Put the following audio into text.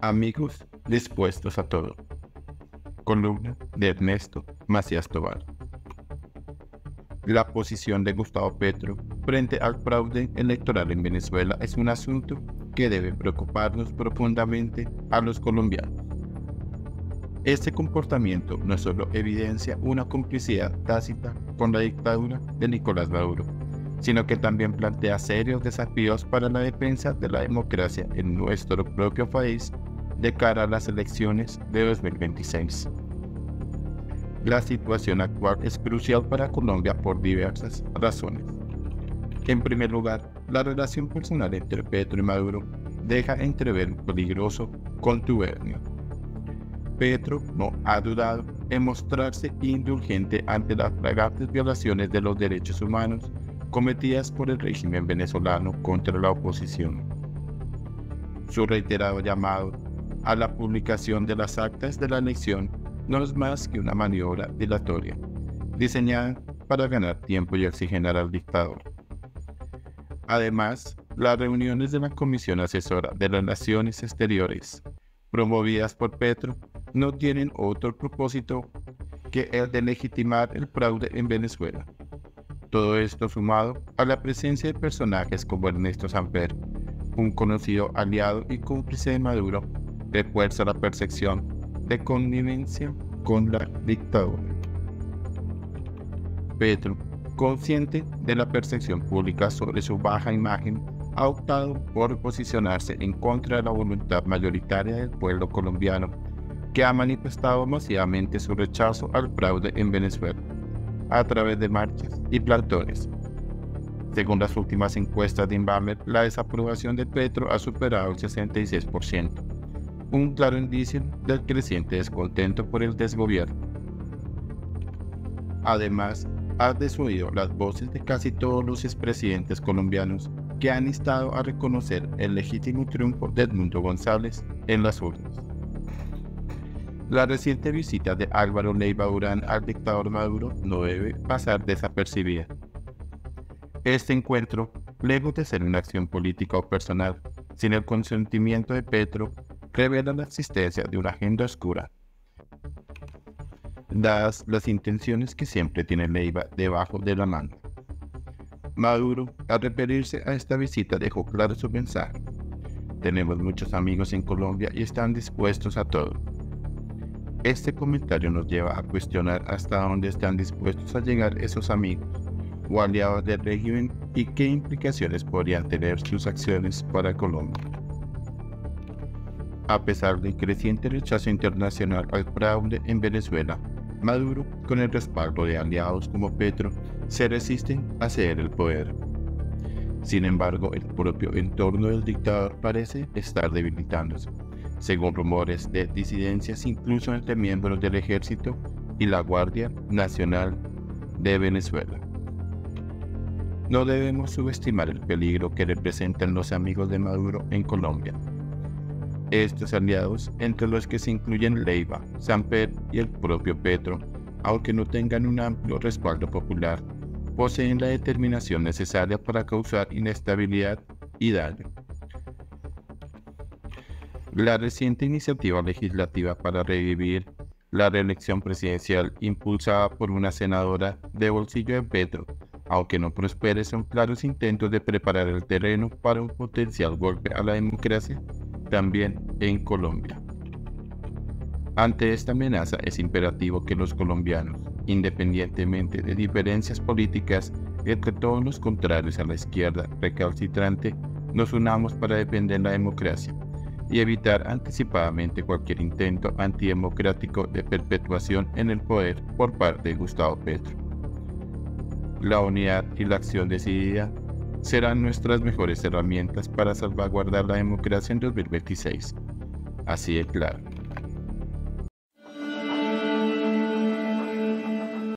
Amigos dispuestos a todo. Columna de Ernesto Macías Tovar. La posición de Gustavo Petro frente al fraude electoral en Venezuela es un asunto que debe preocuparnos profundamente a los colombianos. Este comportamiento no solo evidencia una complicidad tácita con la dictadura de Nicolás Maduro, sino que también plantea serios desafíos para la defensa de la democracia en nuestro propio país de cara a las elecciones de 2026. La situación actual es crucial para Colombia por diversas razones. En primer lugar, la relación personal entre Petro y Maduro deja entrever un peligroso contubernio. Petro no ha dudado en mostrarse indulgente ante las flagrantes violaciones de los derechos humanos cometidas por el régimen venezolano contra la oposición. Su reiterado llamado a la publicación de las actas de la elección no es más que una maniobra dilatoria, diseñada para ganar tiempo y oxigenar al dictador. Además, las reuniones de la Comisión Asesora de Relaciones Exteriores, promovidas por Petro, no tienen otro propósito que el de legitimar el fraude en Venezuela. Todo esto sumado a la presencia de personajes como Ernesto Samper, un conocido aliado y cómplice de Maduro, refuerza la percepción de connivencia con la dictadura. Petro, consciente de la percepción pública sobre su baja imagen, ha optado por posicionarse en contra de la voluntad mayoritaria del pueblo colombiano, que ha manifestado masivamente su rechazo al fraude en Venezuela a través de marchas y plantones. Según las últimas encuestas de Invamer, la desaprobación de Petro ha superado el 66%, un claro indicio del creciente descontento por el desgobierno. Además, ha desoído las voces de casi todos los expresidentes colombianos que han instado a reconocer el legítimo triunfo de Edmundo González en las urnas. La reciente visita de Álvaro Leyva Durán al dictador Maduro no debe pasar desapercibida. Este encuentro, lejos de ser una acción política o personal, sin el consentimiento de Petro, revela la existencia de una agenda oscura. Dadas las intenciones que siempre tiene Leyva debajo de la mano, Maduro, al referirse a esta visita, dejó claro su mensaje: tenemos muchos amigos en Colombia y están dispuestos a todo. Este comentario nos lleva a cuestionar hasta dónde están dispuestos a llegar esos amigos o aliados del régimen y qué implicaciones podrían tener sus acciones para Colombia. A pesar del creciente rechazo internacional al fraude en Venezuela, Maduro, con el respaldo de aliados como Petro, se resisten a ceder el poder. Sin embargo, el propio entorno del dictador parece estar debilitándose, según rumores de disidencias incluso entre miembros del Ejército y la Guardia Nacional de Venezuela. No debemos subestimar el peligro que representan los amigos de Maduro en Colombia. Estos aliados, entre los que se incluyen Leyva, Samper y el propio Petro, aunque no tengan un amplio respaldo popular, poseen la determinación necesaria para causar inestabilidad y daño. La reciente iniciativa legislativa para revivir la reelección presidencial impulsada por una senadora de bolsillo de Petro, aunque no prospere, son claros intentos de preparar el terreno para un potencial golpe a la democracia, también en Colombia. Ante esta amenaza es imperativo que los colombianos, independientemente de diferencias políticas entre todos los contrarios a la izquierda recalcitrante, nos unamos para defender la democracia y evitar anticipadamente cualquier intento antidemocrático de perpetuación en el poder por parte de Gustavo Petro. La unidad y la acción decidida serán nuestras mejores herramientas para salvaguardar la democracia en 2026. Así de claro.